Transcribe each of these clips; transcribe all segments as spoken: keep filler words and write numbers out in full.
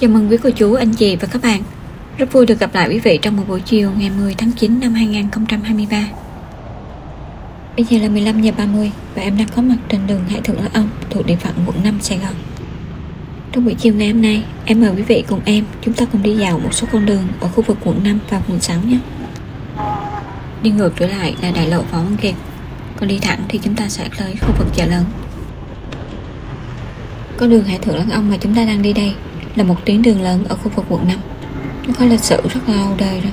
Chào mừng quý cô chú, anh chị và các bạn. Rất vui được gặp lại quý vị trong một buổi chiều ngày mười tháng chín năm hai nghìn không trăm hai mươi ba. Bây giờ là mười lăm giờ ba mươi và em đang có mặt trên đường Hải Thượng Lãn Ông thuộc địa phận quận năm Sài Gòn. Trong buổi chiều ngày hôm nay, em mời quý vị cùng em chúng ta cùng đi dạo một số con đường ở khu vực quận năm và quận sáu nhé. Đi ngược trở lại là đại lộ Võ Văn Kiệt, còn đi thẳng thì chúng ta sẽ tới khu vực chợ lớn. Con đường Hải Thượng Lãn Ông mà chúng ta đang đi đây là một tuyến đường lớn ở khu vực quận năm. Nó có lịch sử rất lâu đời rồi.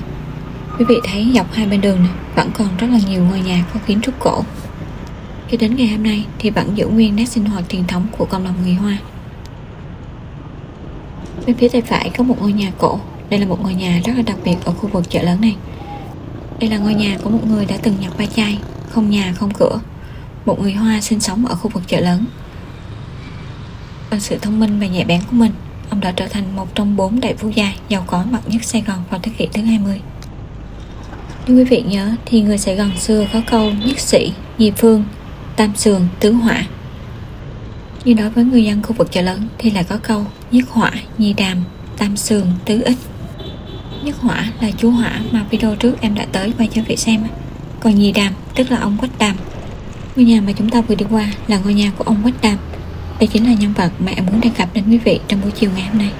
Quý vị thấy dọc hai bên đường này vẫn còn rất là nhiều ngôi nhà có kiến trúc cổ. Cho đến ngày hôm nay thì vẫn giữ nguyên nét sinh hoạt truyền thống của cộng đồng người Hoa. Bên phía tay phải có một ngôi nhà cổ. Đây là một ngôi nhà rất là đặc biệt ở khu vực chợ lớn này. Đây là ngôi nhà của một người đã từng nhặt ve chai, không nhà không cửa, một người Hoa sinh sống ở khu vực chợ lớn. Bằng sự thông minh và nhạy bén của mình, ông đã trở thành một trong bốn đại phú gia giàu có bậc nhất Sài Gòn vào thế kỷ thứ hai mươi. Nếu quý vị nhớ thì người Sài Gòn xưa có câu nhất sĩ, nhị phương, tam sườn, tứ họa. Nhưng đối với người dân khu vực chợ lớn thì lại có câu nhất họa, nhị đàm, tam sườn, tứ ích. Nhất họa là chú Họa mà video trước em đã tới quay cho vị xem. Còn nhị đàm tức là ông Quách Đàm. Ngôi nhà mà chúng ta vừa đi qua là ngôi nhà của ông Quách Đàm. Đây chính là nhân vật mà em muốn đề cập đến quý vị trong buổi chiều ngày hôm nay.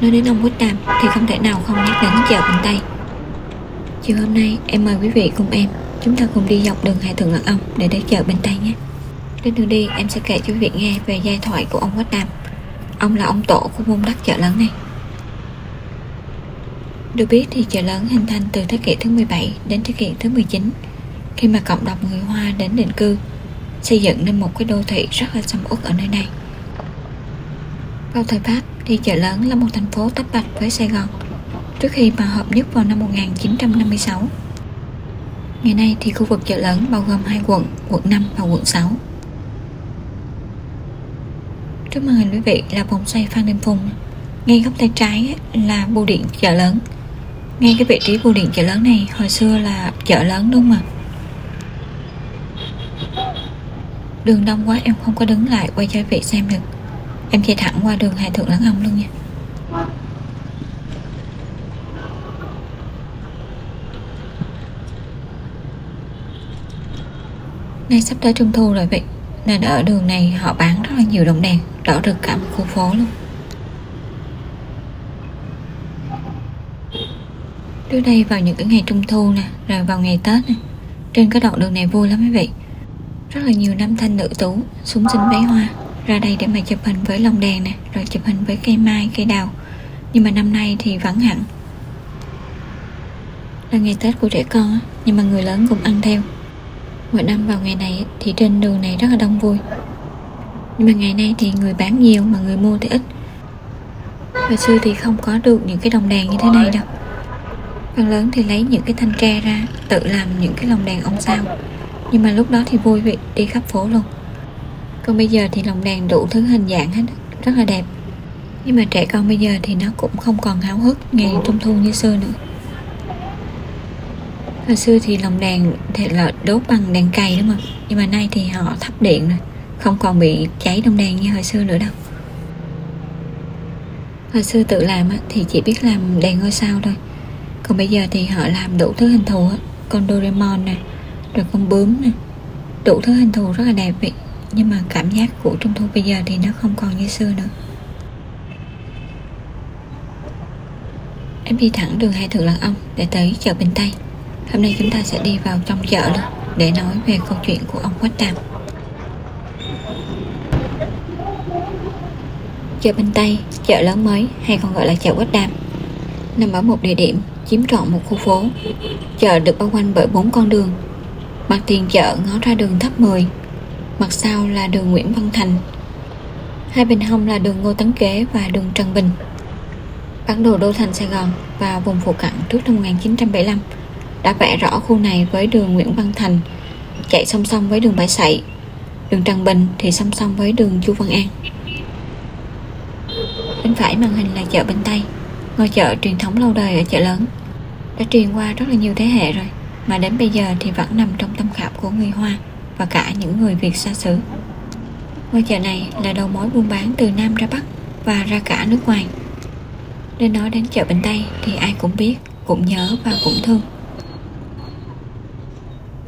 Nói đến ông Quách Đàm thì không thể nào không nhắc đến chợ Bình Tây. Chiều hôm nay em mời quý vị cùng em chúng ta cùng đi dọc đường Hải Thượng Lãn Ông để đến chợ Bình Tây nhé. Trên đường đi em sẽ kể cho quý vị nghe về giai thoại của ông Quách Đàm. Ông là ông tổ của vùng đất chợ lớn này. Được biết thì chợ lớn hình thành từ thế kỷ thứ mười bảy đến thế kỷ thứ mười chín, khi mà cộng đồng người Hoa đến định cư, xây dựng nên một cái đô thị rất là sầm uất ở nơi này. Vào thời Pháp thì chợ lớn là một thành phố tách bạch với Sài Gòn trước khi mà hợp nhất vào năm một nghìn chín trăm năm mươi sáu. Ngày nay thì khu vực chợ lớn bao gồm hai quận, quận năm và quận sáu. Trước màn hình quý vị là vòng xoay Phan Đình Phùng. Ngay góc tay trái là bưu điện chợ lớn. Ngay cái vị trí bưu điện chợ lớn này hồi xưa là chợ lớn đúng không ạ? Đường đông quá em không có đứng lại quay cho vị xem được. Em chạy thẳng qua đường Hải Thượng Lãn Ông luôn nha. Nay sắp tới trung thu rồi vậy, nên ở đường này họ bán rất là nhiều đồng đèn, đỏ rực cả một khu phố luôn. Trước đây vào những cái ngày trung thu nè, rồi vào ngày Tết nè, trên cái đoạn đường này vui lắm quý vị. Rất là nhiều nam thanh nữ tú súng xính váy hoa ra đây để mà chụp hình với lồng đèn nè, rồi chụp hình với cây mai, cây đào. Nhưng mà năm nay thì vắng hẳn. Là ngày Tết của trẻ con nhưng mà người lớn cũng ăn theo. Mỗi năm vào ngày này thì trên đường này rất là đông vui. Nhưng mà ngày nay thì người bán nhiều mà người mua thì ít. Hồi xưa thì không có được những cái lồng đèn như thế này đâu. Phần lớn thì lấy những cái thanh tre ra tự làm những cái lồng đèn ông sao. Nhưng mà lúc đó thì vui vị đi khắp phố luôn. Còn bây giờ thì lồng đèn đủ thứ hình dạng hết, rất là đẹp. Nhưng mà trẻ con bây giờ thì nó cũng không còn háo hức ngày trung thu như xưa nữa. Hồi xưa thì lồng đèn thì là đốt bằng đèn cày đúng không? Nhưng mà nay thì họ thắp điện rồi, không còn bị cháy lồng đèn như hồi xưa nữa đâu. Hồi xưa tự làm thì chỉ biết làm đèn ngôi sao thôi. Còn bây giờ thì họ làm đủ thứ hình thù, con Doraemon nè, rồi con bướm nè, đủ thứ hình thù rất là đẹp vậy. Nhưng mà cảm giác của trung thu bây giờ thì nó không còn như xưa nữa. Em đi thẳng đường Hải Thượng Lãn Ông để tới chợ Bình Tây. Hôm nay chúng ta sẽ đi vào trong chợ luôn để nói về câu chuyện của ông Quách Đàm. Chợ Bình Tây, chợ lớn mới hay còn gọi là chợ Quách Đàm, nằm ở một địa điểm chiếm trọn một khu phố. Chợ được bao quanh bởi bốn con đường. Mặt tiền chợ ngó ra đường Tháp Mười, mặt sau là đường Nguyễn Văn Thành, hai bên hông là đường Ngô Tấn Kế và đường Trần Bình. Bản đồ đô thành Sài Gòn và vùng phụ cận trước năm một nghìn chín trăm bảy mươi lăm đã vẽ rõ khu này với đường Nguyễn Văn Thành chạy song song với đường Bãi Sậy, đường Trần Bình thì song song với đường Chu Văn An. Bên phải màn hình là chợ Bình Tây, ngôi chợ truyền thống lâu đời ở chợ lớn, đã truyền qua rất là nhiều thế hệ rồi mà đến bây giờ thì vẫn nằm trong tâm khảm của người Hoa và cả những người Việt xa xứ. Ngôi chợ này là đầu mối buôn bán từ Nam ra Bắc, và ra cả nước ngoài. Nên nói đến chợ Bình Tây thì ai cũng biết, cũng nhớ và cũng thương.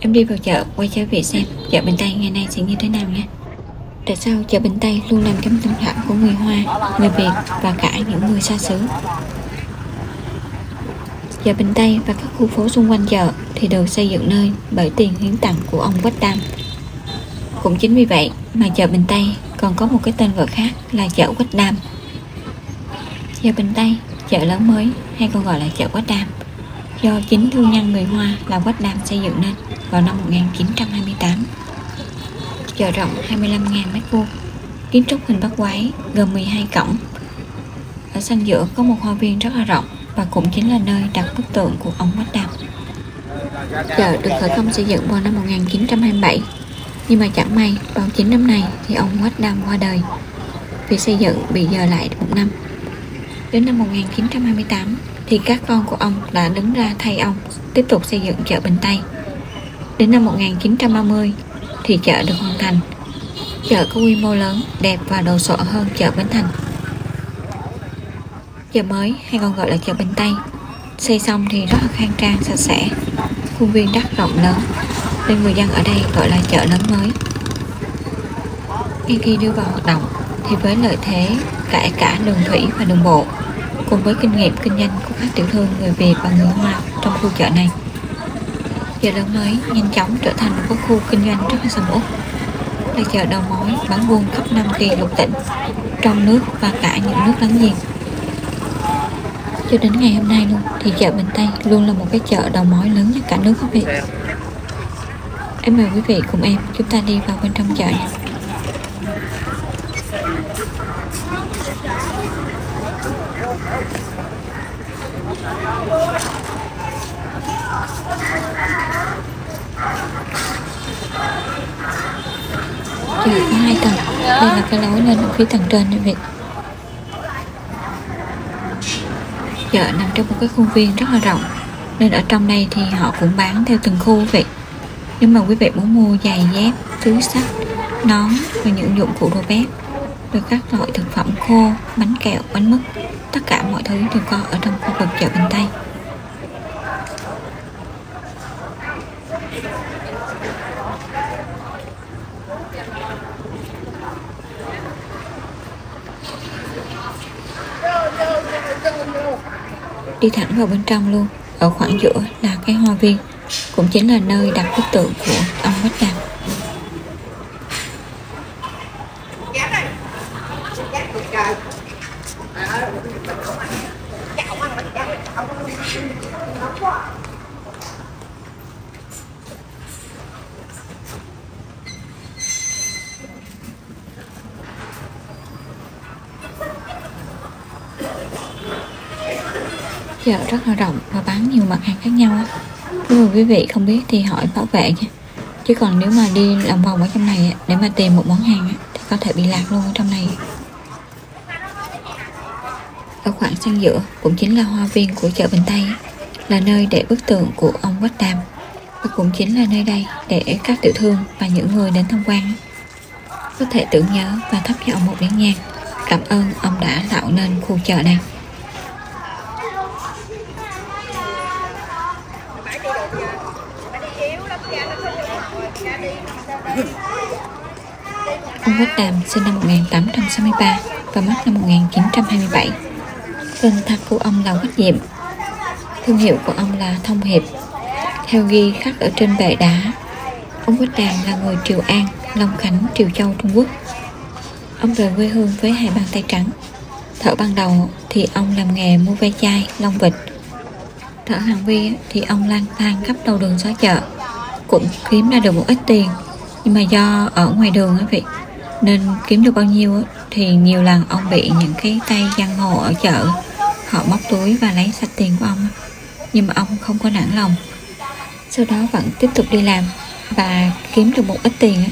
Em đi vào chợ quay trở về xem chợ Bình Tây ngày nay sẽ như thế nào nha. Tại sao chợ Bình Tây luôn làm trong tâm trạng của người Hoa, người Việt và cả những người xa xứ? Chợ Bình Tây và các khu phố xung quanh chợ thì được xây dựng nơi bởi tiền hiến tặng của ông Quách Đàm. Cũng chính vì vậy mà chợ Bình Tây còn có một cái tên gọi khác là chợ Quách Đàm. Chợ Bình Tây, chợ lớn mới hay còn gọi là chợ Quách Đàm, do chính thương nhân người Hoa là Quách Đàm xây dựng nên vào năm một nghìn chín trăm hai mươi tám. Chợ rộng hai mươi lăm nghìn mét vuông, kiến trúc hình bát quái gồm mười hai cổng. Ở sân giữa có một hoa viên rất là rộng và cũng chính là nơi đặt bức tượng của ông Quách Đàm. Chợ được khởi công xây dựng vào năm một nghìn chín trăm hai mươi bảy, nhưng mà chẳng may vào chính năm này thì ông Quách Đàm qua đời. Việc xây dựng bị dời lại một năm. Đến năm một nghìn chín trăm hai mươi tám thì các con của ông đã đứng ra thay ông tiếp tục xây dựng chợ Bình Tây. Đến năm một nghìn chín trăm ba mươi thì chợ được hoàn thành. Chợ có quy mô lớn, đẹp và đồ sộ hơn chợ Bến Thành. Chợ mới hay còn gọi là chợ Bình Tây xây xong thì rất là khang trang, sạch sẽ, khuôn viên đất rộng lớn nên người dân ở đây gọi là chợ lớn mới. Ngay khi đưa vào hoạt động thì với lợi thế cả cả đường thủy và đường bộ cùng với kinh nghiệm kinh doanh của các tiểu thương người Việt và người Hoa trong khu chợ này, chợ lớn mới nhanh chóng trở thành một khu kinh doanh rất là sầm uất, là chợ đầu mối bán buôn khắp năm kỳ lục tỉnh, trong nước và cả những nước láng giềng. Cho đến ngày hôm nay luôn thì chợ Bình Tây luôn là một cái chợ đầu mối lớn nhất cả nước các vị. Em mời quý vị cùng em chúng ta đi vào bên trong chợ nha. Chợ có hai tầng, đây là cái lối lên ở phía tầng trên quý vị. Chợ nằm trong một cái khuôn viên rất là rộng nên ở trong đây thì họ cũng bán theo từng khu vậy. Nếu mà quý vị muốn mua giày dép, túi xách, nón và những dụng cụ đồ bếp, rồi các loại thực phẩm khô, bánh kẹo, bánh mứt, tất cả mọi thứ đều có ở trong khu vực chợ Bình Tây. Đi thẳng vào bên trong luôn, ở khoảng giữa là cái hoa viên, cũng chính là nơi đặt bức tượng của ông Quách Đàm. Chợ rất là rộng và bán nhiều mặt hàng khác nhau á. Nếu mà quý vị không biết thì hỏi bảo vệ nha. Chứ còn nếu mà đi lòng vòng ở trong này để mà tìm một món hàng thì có thể bị lạc luôn ở trong này. Ở khoảng sân giữa cũng chính là hoa viên của chợ Bình Tây, là nơi để bức tượng của ông Quách Đàm, và cũng chính là nơi đây để các tiểu thương và những người đến tham quan có thể tưởng nhớ và thắp cho ông một nén nhang, cảm ơn ông đã tạo nên khu chợ này. Ông Quách Đàm sinh năm một nghìn tám trăm sáu mươi ba và mất năm một nghìn chín trăm hai mươi bảy. Tên thật của ông là Quách Diệm. Thương hiệu của ông là Thông Hiệp. Theo ghi khắc ở trên bệ đá, ông Quách Đàm là người Triều An, Long Khánh, Triều Châu, Trung Quốc. Ông rời quê hương với hai bàn tay trắng. Thợ ban đầu thì ông làm nghề mua ve chai, lông vịt. Thợ hàng vi thì ông lang thang khắp đầu đường xó chợ, cũng kiếm ra được một ít tiền. Nhưng mà do ở ngoài đường ấy vị, nên kiếm được bao nhiêu thì nhiều lần ông bị những cái tay giang hồ ở chợ, họ móc túi và lấy sạch tiền của ông. Nhưng mà ông không có nản lòng, sau đó vẫn tiếp tục đi làm và kiếm được một ít tiền ấy.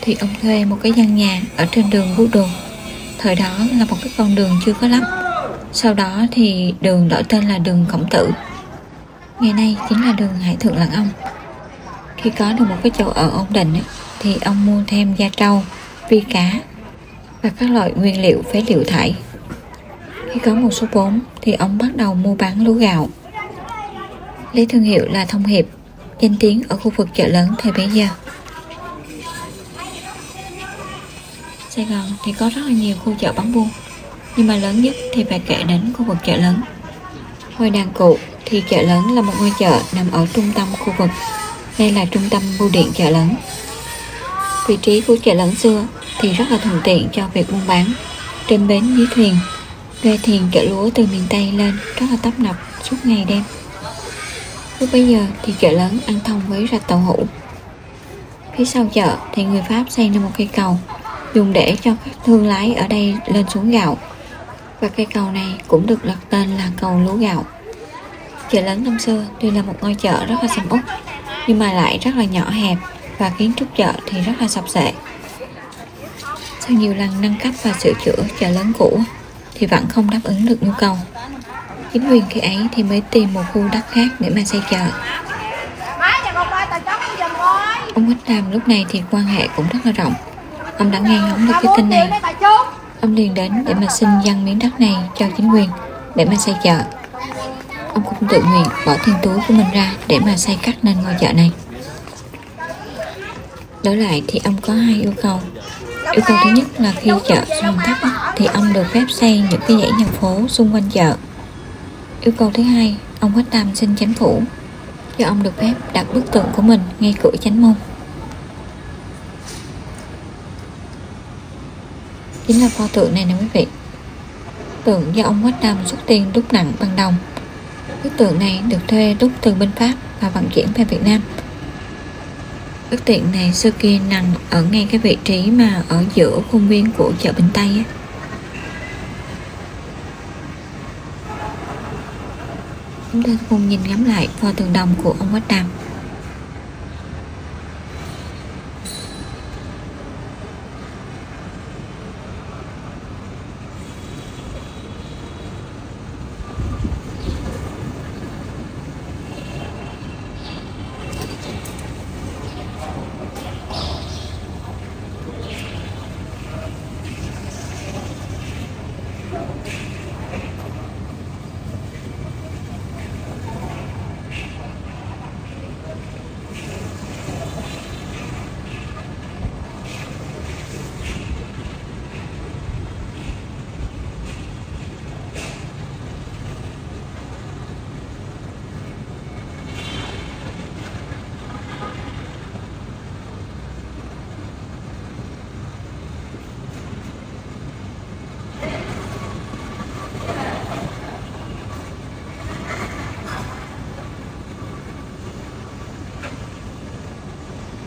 Thì ông thuê một cái gian nhà ở trên đường Vũ Đồn. Thời đó là một cái con đường chưa có lắp. Sau đó thì đường đổi tên là đường Khổng Tử, ngày nay chính là đường Hải Thượng Lãn Ông. Khi có được một cái chỗ ở ổn định thì ông mua thêm da trâu, vi cá và các loại nguyên liệu phế liệu thải. Khi có một số vốn thì ông bắt đầu mua bán lúa gạo, lấy thương hiệu là Thông Hiệp, danh tiếng ở khu vực chợ lớn thời bấy giờ. Sài Gòn thì có rất là nhiều khu chợ bán buôn, nhưng mà lớn nhất thì phải kể đến khu vực chợ lớn. Hồi Đàn Cụ thì chợ lớn là một ngôi chợ nằm ở trung tâm khu vực. Đây là trung tâm bưu điện chợ lớn. Vị trí của chợ lớn xưa thì rất là thuận tiện cho việc buôn bán. Trên bến dưới thuyền, ghe thuyền chở lúa từ miền Tây lên rất là tấp nập suốt ngày đêm. Lúc bấy giờ thì chợ lớn ăn thông với rạch tàu hũ. Phía sau chợ thì người Pháp xây nên một cây cầu, dùng để cho các thương lái ở đây lên xuống gạo. Và cây cầu này cũng được đặt tên là cầu lúa gạo. Chợ lớn năm xưa tuy là một ngôi chợ rất là sầm uất, nhưng mà lại rất là nhỏ hẹp, và kiến trúc chợ thì rất là sập sệ. Sau nhiều lần nâng cấp và sửa chữa chợ lớn cũ thì vẫn không đáp ứng được nhu cầu. Chính quyền khi ấy thì mới tìm một khu đất khác để mà xây chợ. Ông Quách Đàm lúc này thì quan hệ cũng rất là rộng. Ông đã nghe ngóng được cái tin này, ông liền đến để mà xin dâng miếng đất này cho chính quyền để mà xây chợ. Ông cũng tự nguyện bỏ tiền túi của mình ra để mà xây cất nên ngôi chợ này. Đổi lại thì ông có hai yêu cầu. Yêu cầu thứ nhất là khi chợ hoàn tất thì ông được phép xây những cái dãy nhà phố xung quanh chợ. Yêu cầu thứ hai, ông Quách Đàm xin chính phủ cho ông được phép đặt bức tượng của mình ngay cửa chánh môn. Chính là pho tượng này nè quý vị. Tượng do ông Quách Đàm xuất tiền đúc nặng bằng đồng. Bức tượng này được thuê đúc từ bên Pháp và vận chuyển về Việt Nam. Bức tượng này xưa kia nằm ở ngay cái vị trí mà ở giữa khuôn viên của chợ Bình Tây ấy. Chúng ta cùng nhìn ngắm lại pho tượng đồng của ông Quách Đàm.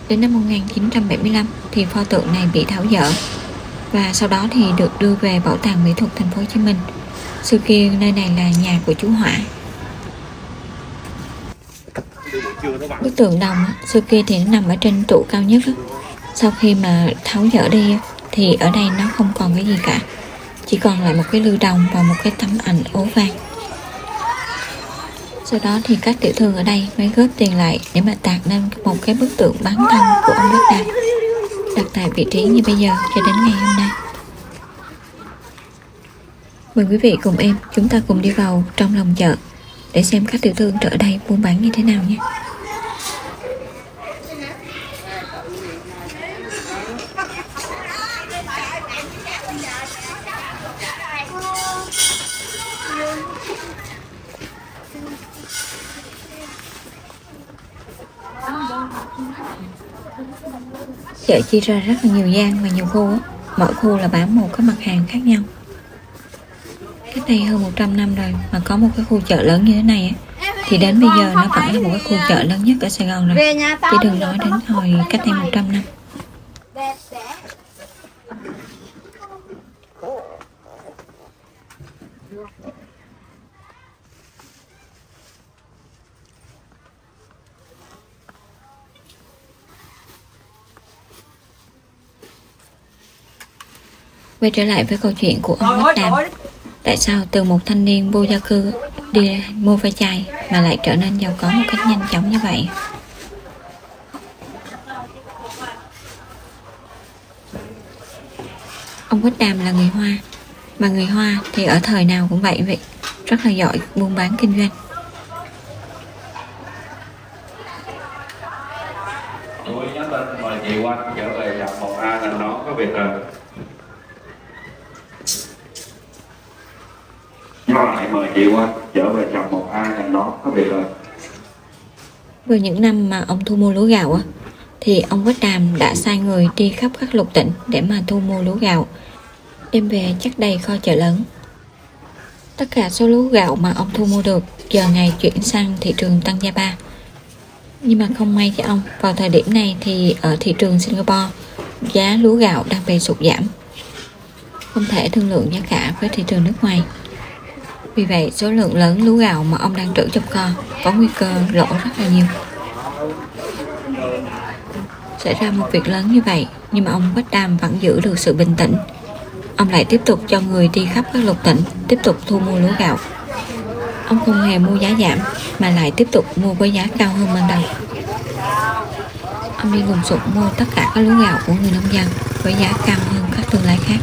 Đến năm một nghìn chín trăm bảy mươi lăm thì pho tượng này bị tháo dỡ và sau đó thì được đưa về Bảo tàng Mỹ thuật Thành phố Hồ Chí Minh. Xưa kia nơi này là nhà của chú Hỏa. Bức tượng đồng xưa kia thì nó nằm ở trên trụ cao nhất. Sau khi mà tháo dỡ đi thì ở đây nó không còn cái gì cả, chỉ còn lại một cái lư đồng và một cái tấm ảnh ố vàng. Sau đó thì các tiểu thương ở đây mới góp tiền lại để mà tạc nên một cái bức tượng bán thân của ông Quách Đàm, đặt tại vị trí như bây giờ cho đến ngày hôm nay. Mời quý vị cùng em, chúng ta cùng đi vào trong lòng chợ để xem các tiểu thương chợ đây buôn bán như thế nào nhé. Chợ chia ra rất là nhiều gian và nhiều khu, mỗi khu là bán một cái mặt hàng khác nhau. Cách đây hơn một trăm năm rồi mà có một cái khu chợ lớn như thế này thì đến bây giờ nó vẫn là một cái khu chợ lớn nhất ở Sài Gòn rồi, chứ đừng nói đến hồi cách đây một trăm năm. Quay trở lại với câu chuyện của ông Quách Đàm. Tại sao từ một thanh niên vô gia cư đi mua ve chai mà lại trở nên giàu có một cách nhanh chóng như vậy? Ông Quách Đàm là người Hoa, mà người Hoa thì ở thời nào cũng vậy vậy, rất là giỏi buôn bán kinh doanh. Tôi nhắn tin mời chị Oanh trở về gặp một ai là nó có việc rồi. Nhắn lại mời chị Oanh trở về gặp một ai là nó có việc rồi. Vừa những năm mà ông thu mua lúa gạo á, thì ông Quách Đàm đã sai người đi khắp các lục tỉnh để mà thu mua lúa gạo, đem về chắc đầy kho chợ lớn. Tất cả số lúa gạo mà ông thu mua được giờ ngày chuyển sang thị trường Tân Gia Ba. Nhưng mà không may cho ông, vào thời điểm này thì ở thị trường Singapore, giá lúa gạo đang bị sụt giảm, không thể thương lượng giá cả với thị trường nước ngoài. Vì vậy số lượng lớn lúa gạo mà ông đang trữ trong kho có nguy cơ lỗ rất là nhiều. Xảy ra một việc lớn như vậy, nhưng mà ông Quách Đàm vẫn giữ được sự bình tĩnh. Ông lại tiếp tục cho người đi khắp các lục tỉnh, tiếp tục thu mua lúa gạo. Ông không hề mua giá giảm, mà lại tiếp tục mua với giá cao hơn ban đầu. Ông đi lùng sục mua tất cả các lúa gạo của người nông dân với giá cao hơn các thương lái khác.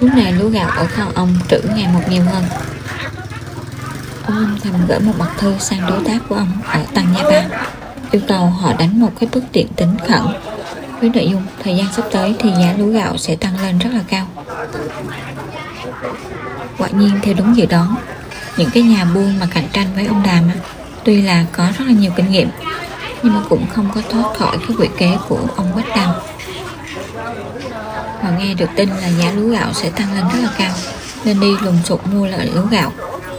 Lúc này lúa gạo ở kho ông trữ ngày một nhiều hơn. Ông âm thầm gửi một bọc thư sang đối tác của ông ở Tân Gia Ba, yêu cầu họ đánh một cái bức điện tính khẩn với nội dung thời gian sắp tới thì giá lúa gạo sẽ tăng lên rất là cao. Quả nhiên theo đúng dự đoán, những cái nhà buôn mà cạnh tranh với ông Đàm á, tuy là có rất là nhiều kinh nghiệm, nhưng mà cũng không có thoát khỏi cái quỷ kế của ông Quách Đàm. Họ nghe được tin là giá lúa gạo sẽ tăng lên rất là cao nên đi lùng sục mua lại lúa gạo.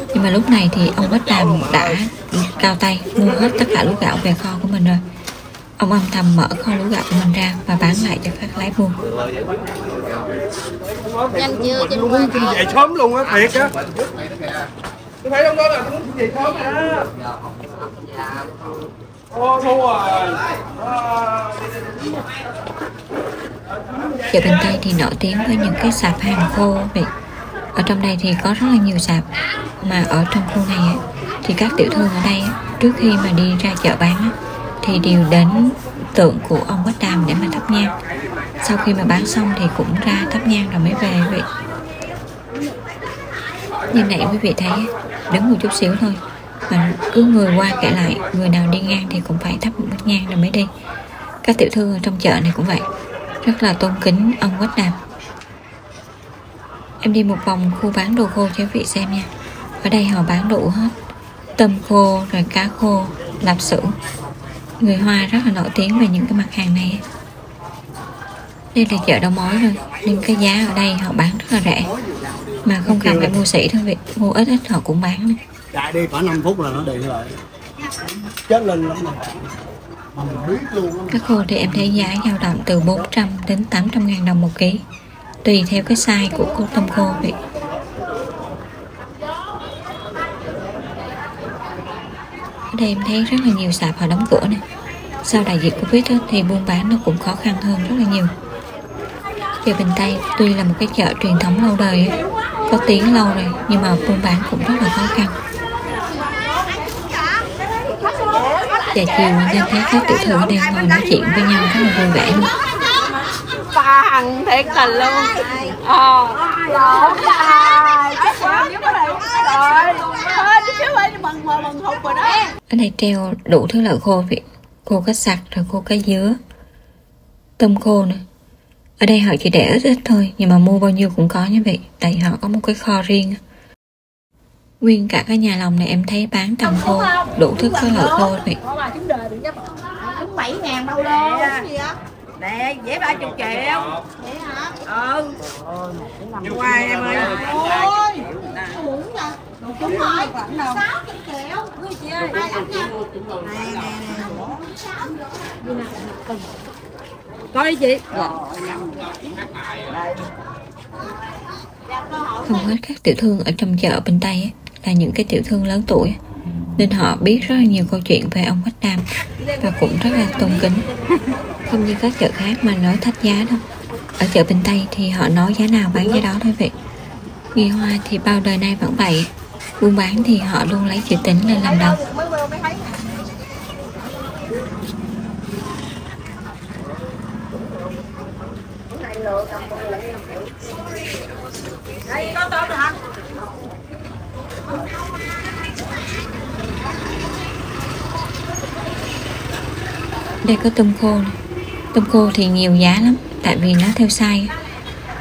Nhưng mà lúc này thì ông Quách Đàm đã cao tay mua hết tất cả lúa gạo về kho của mình rồi. Ông âm thầm mở kho lúa gạo của mình ra và bán lại cho các lái buôn. Nhanh chưa? Tôi muốn xin về sớm luôn á, thiệt á. Tôi thấy trong đó là tôi muốn xin về sớm á. Ô, thua rồi. Chợ Bình Tây thì nổi tiếng với những cái sạp hàng khô vậy. Ở trong đây thì có rất là nhiều sạp, mà ở trong khu này ấy, thì các tiểu thương ở đây ấy, trước khi mà đi ra chợ bán ấy, thì đều đến tượng của ông Quách Đàm để mà thắp nhang. Sau khi mà bán xong thì cũng ra thắp nhang rồi mới về vậy. Như nãy quý vị thấy ấy, đứng một chút xíu thôi mà cứ người qua kẻ lại, người nào đi ngang thì cũng phải thắp một bát nhang rồi mới đi. Các tiểu thương ở trong chợ này cũng vậy, rất là tôn kính ông Quách Đàm. Em đi một vòng khu bán đồ khô cho quý vị xem nha. Ở đây họ bán đủ hết, tôm khô, rồi cá khô, lạp xưởng. Người Hoa rất là nổi tiếng về những cái mặt hàng này. Đây là chợ đầu mối rồi, nên cái giá ở đây họ bán rất là rẻ, mà không cần phải mua sỉ thôi vậy, mua ít ít họ cũng bán nữa. Chạy đi khoảng năm phút là nó đi rồi. Chết lên lắm rồi. Cá khô thì em thấy giá dao động từ bốn trăm đến tám trăm ngàn đồng một ký, tùy theo cái size của cô tôm khô vậy. Ở đây em thấy rất là nhiều sạp họ đóng cửa này. Sau đại dịch Covid đó, thì buôn bán nó cũng khó khăn hơn rất là nhiều. Chợ Bình Tây tuy là một cái chợ truyền thống lâu đời, có tiếng lâu rồi, nhưng mà buôn bán cũng rất là khó khăn. Giờ chiều nên thấy các tiểu thương đang ngồi nói chuyện với nhau rất là vui vẻ luôn. Hằng thiệt tình luôn. Ờ. Ở đây treo đủ thứ loại khô vậy, khô cá sặc rồi khô cá dứa, tôm khô nữa. Ở đây họ chỉ để ít ít thôi, nhưng mà mua bao nhiêu cũng có như vậy, tại họ có một cái kho riêng. Nguyên cả cái nhà lòng này em thấy bán tầm khô đủ thứ các loại khô vậy. bảy ngàn đâu đâu. Nè, dễ ba mươi triệu. Vậy hả? Ừ. Nằm ngoài em ơi. Ôi. Uống nè. Đúng rồi. sáu trăm triệu. Ui chị ơi. Nè nè nè. Coi chị. Hầu hết các tiểu thương ở trong chợ Bình Tây ấy, là những cái tiểu thương lớn tuổi ấy, nên họ biết rất là nhiều câu chuyện về ông Quách Đàm và cũng rất là tôn kính. Không như các chợ khác mà nói thách giá đâu. Ở chợ Bình Tây thì họ nói giá nào bán giá đó thôi vậy. Người Hoa thì bao đời nay vẫn vậy, buôn bán thì họ luôn lấy chữ tính lên làm đầu. lựa cầm một lạng năm triệu. Đây có tôm rồi hả? Đây có tôm khô này. Tôm khô thì nhiều giá lắm, tại vì nó theo size.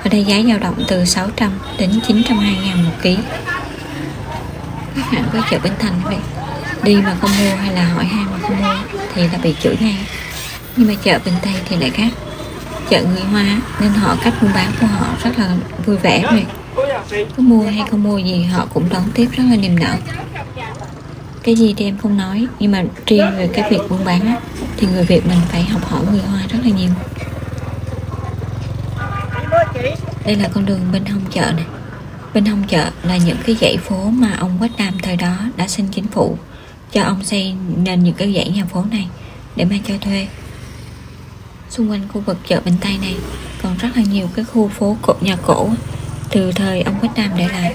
Ở đây giá dao động từ sáu trăm đến chín trăm hai mươi ngàn một ký. Các bạn qua chợ Bình Thành vậy, đi mà không mua hay là hỏi han mà không mua thì là bị chửi ngay. Nhưng mà chợ Bình Tây thì lại khác. Chợ người Hoa nên họ cách buôn bán của họ rất là vui vẻ này. Có mua hay không mua gì họ cũng đón tiếp rất là niềm nở. Cái gì thì em không nói, nhưng mà riêng về cái việc buôn bán á, thì người Việt mình phải học hỏi người Hoa rất là nhiều. Đây là con đường bên hông chợ này. Bên hông chợ là những cái dãy phố mà ông Quách Đàm thời đó đã xin chính phủ cho ông xây nên những cái dãy nhà phố này để mà cho thuê. Xung quanh khu vực chợ Bình Tây này còn rất là nhiều cái khu phố cổ, nhà cổ từ thời ông Quách Đàm để lại.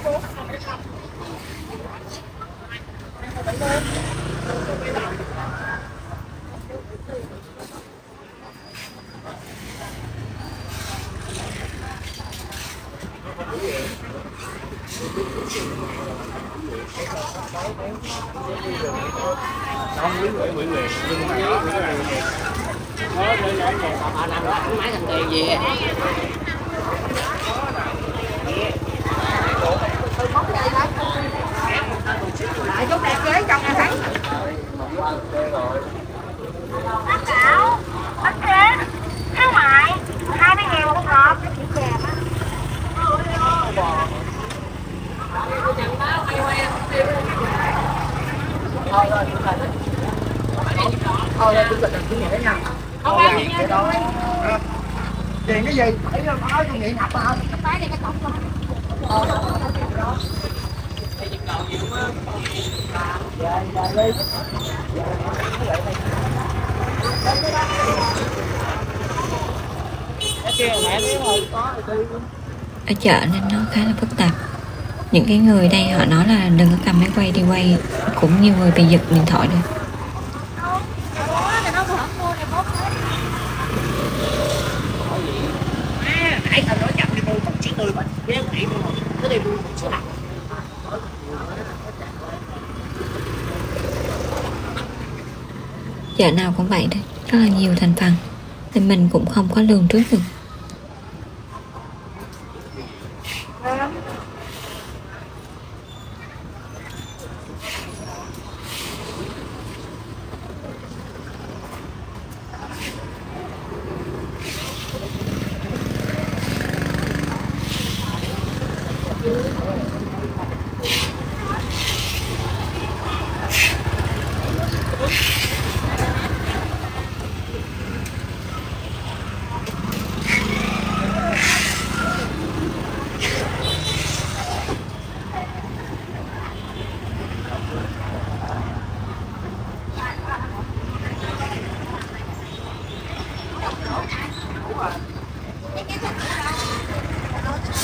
Ở chợ nên nó khá là phức tạp. Những cái người đây họ nói là đừng có cầm máy quay đi quay, cũng nhiều người bị giật điện thoại được. Chợ nào cũng vậy đấy, rất là nhiều thành phần thì mình cũng không có lường trước được.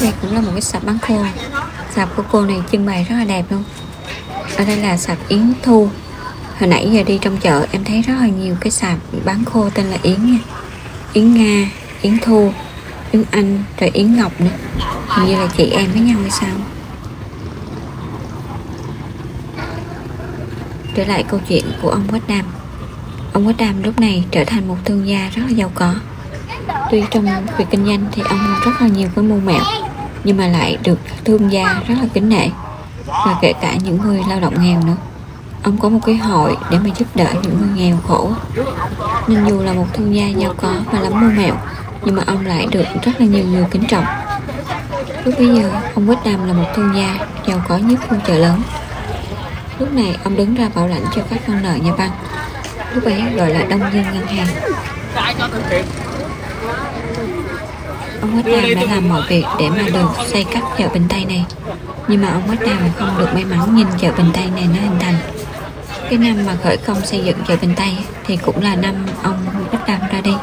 Đây cũng là một cái sạp bán khô. Sạp của cô này trưng bày rất là đẹp luôn. Ở đây là sạp Yến Thu. Hồi nãy giờ đi trong chợ em thấy rất là nhiều cái sạp bán khô tên là Yến nha. Yến Nga, Yến Thu, Yến Anh, rồi Yến Ngọc nữa. Hình như là chị em với nhau hay sao. Trở lại câu chuyện của ông Quách Đàm. Ông Quách Đàm lúc này trở thành một thương gia rất là giàu có. Tuy trong việc kinh doanh thì ông rất là nhiều cái mưu mẹo, nhưng mà lại được thương gia rất là kính nể, và kể cả những người lao động nghèo nữa. Ông có một cái hội để mà giúp đỡ những người nghèo khổ. Nên dù là một thương gia giàu có và lắm mưu mẹo, nhưng mà ông lại được rất là nhiều người kính trọng. Lúc bây giờ ông Quách Đàm là một thương gia giàu có nhất khu chợ lớn. Lúc này ông đứng ra bảo lãnh cho các con nợ nhà băng. Lúc ấy gọi là Đông Dương ngân hàng. Ông Quách Đàm đã làm mọi việc để mà được xây cất chợ Bình Tây này. Nhưng mà ông Quách Đàm không được may mắn nhìn chợ Bình Tây này nó hình thành. Cái năm mà khởi công xây dựng chợ Bình Tây thì cũng là năm ông Quách Đàm ra đi.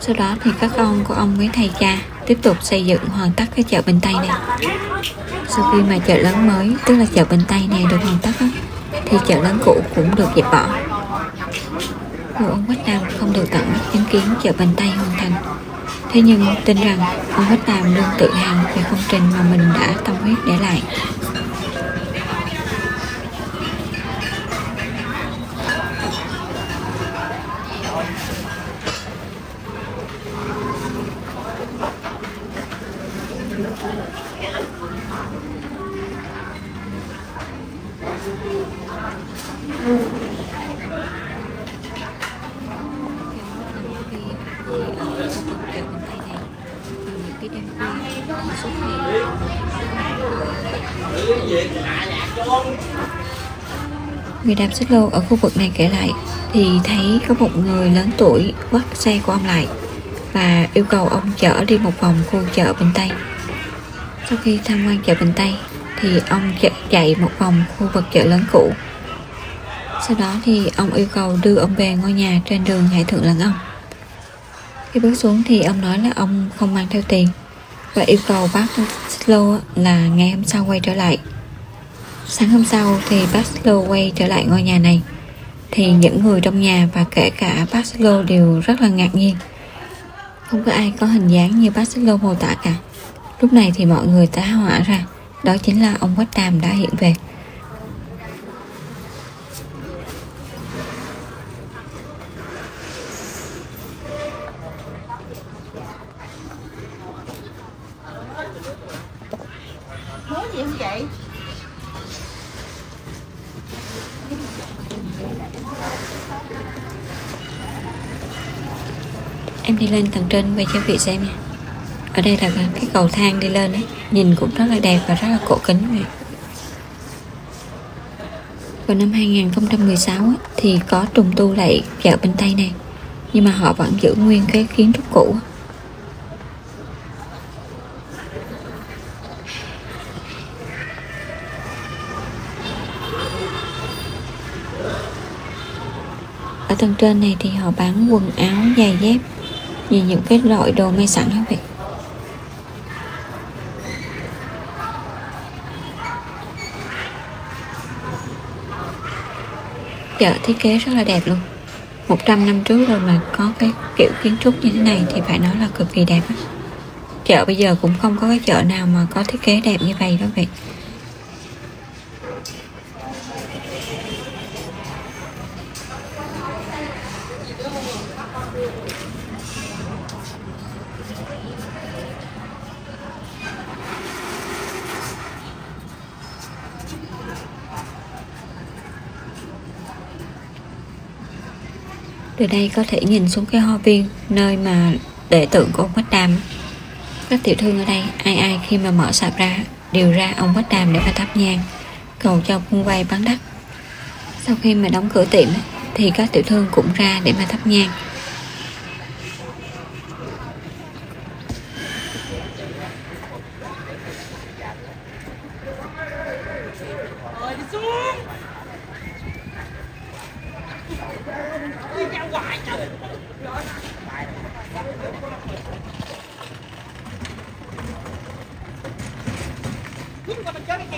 Sau đó thì các con của ông với thầy cha tiếp tục xây dựng hoàn tất cái chợ Bình Tây này. Sau khi mà chợ lớn mới, tức là chợ Bình Tây này được hoàn tất đó, thì chợ lớn cũ cũng được dẹp bỏ. Rồi ông Quách Đàm không được tận mắt chứng kiến chợ Bình Tây hoàn thành, Thế nhưng tin rằng ông Quách Đàm luôn tự hào về công trình mà mình đã tâm huyết để lại. Người đạp xích lô ở khu vực này kể lại thì thấy có một người lớn tuổi quắt xe của ông lại và yêu cầu ông chở đi một vòng khu chợ Bình Tây. Sau khi tham quan chợ Bình Tây thì ông chạy một vòng khu vực chợ lớn cũ. Sau đó thì ông yêu cầu đưa ông về ngôi nhà trên đường Hải Thượng Lãn Ông. Khi bước xuống thì ông nói là ông không mang theo tiền và yêu cầu bác xích lô là ngày hôm sau quay trở lại. Sáng hôm sau thì bác xích lô quay trở lại ngôi nhà này thì những người trong nhà và kể cả bác xích lô đều rất là ngạc nhiên. Không có ai có hình dáng như bác xích lô mô tả cả. Lúc này thì mọi người tá hỏa ra, đó chính là ông Quách Đàm đã hiện về. Em đi lên tầng trên về cho vị xem nha. Ở đây là cái cầu thang đi lên ấy, nhìn cũng rất là đẹp và rất là cổ kính này. Vào năm hai nghìn không trăm mười sáu ấy, thì có trùng tu lại chợ Bình Tây này, nhưng mà họ vẫn giữ nguyên cái kiến trúc cũ. Ở tầng trên này thì họ bán quần áo, giày dép, vì những cái loại đồ may sẵn đó vậy. Chợ thiết kế rất là đẹp luôn. một trăm năm trước rồi mà có cái kiểu kiến trúc như thế này thì phải nói là cực kỳ đẹp á. Chợ bây giờ cũng không có cái chợ nào mà có thiết kế đẹp như vậy đó vậy. Từ đây có thể nhìn xuống cái hoa viên nơi mà để tượng của ông Quách Đàm. Các tiểu thương ở đây ai ai khi mà mở sạp ra đều ra ông Quách Đàm để mà thắp nhang cầu cho vung vay bán đắt. Sau khi mà đóng cửa tiệm thì các tiểu thương cũng ra để mà thắp nhang.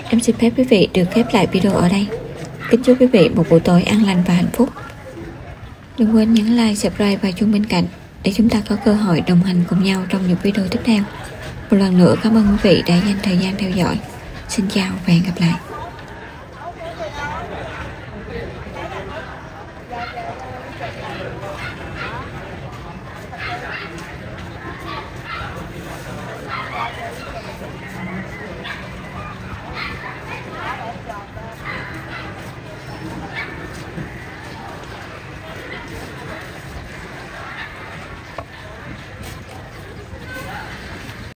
Em xin phép quý vị được khép lại video ở đây. Kính chúc quý vị một buổi tối an lành và hạnh phúc. Đừng quên nhấn like, subscribe và chuông bên cạnh để chúng ta có cơ hội đồng hành cùng nhau trong những video tiếp theo. Một lần nữa cảm ơn quý vị đã dành thời gian theo dõi. Xin chào và hẹn gặp lại.